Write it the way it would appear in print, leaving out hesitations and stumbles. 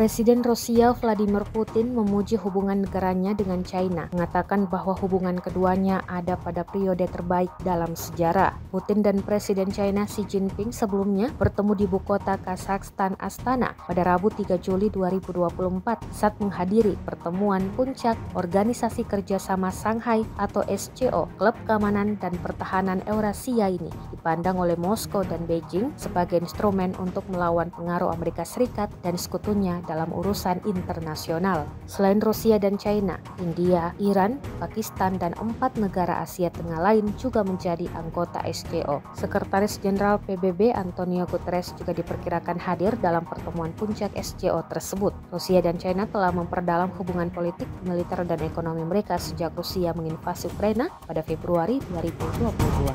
Presiden Rusia Vladimir Putin memuji hubungan negaranya dengan China, mengatakan bahwa hubungan keduanya ada pada periode terbaik dalam sejarah. Putin dan Presiden China Xi Jinping sebelumnya bertemu di ibu kota Kazakhstan Astana pada Rabu 3 Juli 2024 saat menghadiri pertemuan puncak Organisasi Kerjasama Shanghai atau SCO, Klub Keamanan dan Pertahanan Eurasia ini dipandang oleh Moskow dan Beijing sebagai instrumen untuk melawan pengaruh Amerika Serikat dan sekutunya dalam urusan internasional. Selain Rusia dan China, India, Iran, Pakistan, dan 4 negara Asia Tengah lain juga menjadi anggota SCO. Sekretaris Jenderal PBB Antonio Guterres juga diperkirakan hadir dalam pertemuan puncak SCO tersebut. Rusia dan China telah memperdalam hubungan politik, militer, dan ekonomi mereka sejak Rusia menginvasi Ukraina pada Februari 2022.